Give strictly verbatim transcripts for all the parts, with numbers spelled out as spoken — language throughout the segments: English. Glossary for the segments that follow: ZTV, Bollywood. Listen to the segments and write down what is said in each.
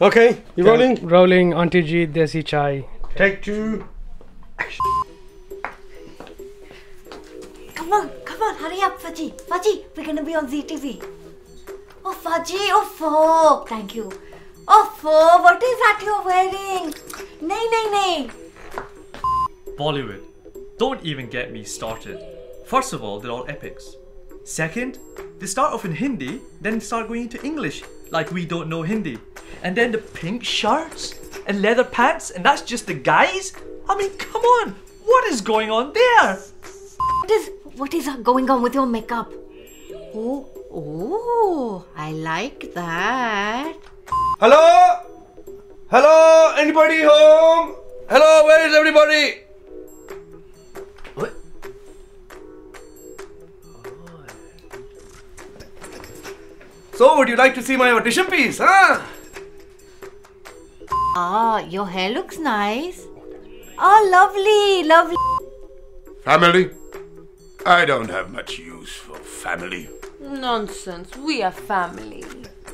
Okay, you okay. Rolling? Rolling, Auntie Ji, Desi Chai. Take two. Action. Come on, come on, hurry up, Faji. Faji, we're gonna be on Z T V. Oh, Faji, oh, oh, thank you. Oh, oh, what is that you're wearing? Nay, nay, nay. Bollywood. Don't even get me started. First of all, they're all epics. Second, they start off in Hindi, then start going into English, like we don't know Hindi. And then the pink shirts and leather pants, and that's just the guys? I mean, come on, what is going on there? What is, what is going on with your makeup? Oh, oh, I like that. Hello? Hello, anybody home? Hello, where is everybody? What? So, would you like to see my audition piece, huh? Ah, your hair looks nice. Oh, lovely, lovely. Family? I don't have much use for family. Nonsense, we are family.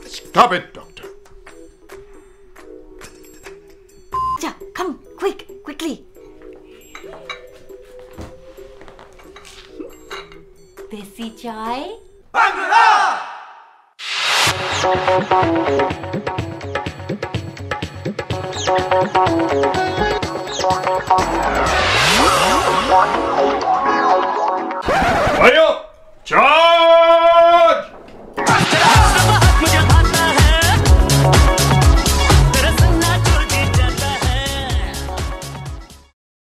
Stop it, doctor. Ja, come, quick, quickly. Desi Chai? Bangla!